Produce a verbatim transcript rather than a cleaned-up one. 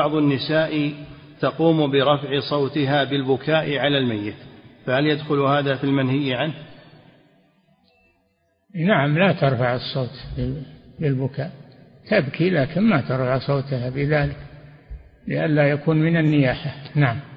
بعض النساء تقوم برفع صوتها بالبكاء على الميت، فهل يدخل هذا في المنهي عنه؟ نعم، لا ترفع الصوت بالبكاء، تبكي لكن ما ترفع صوتها بذلك لئلا يكون من النياحة. نعم.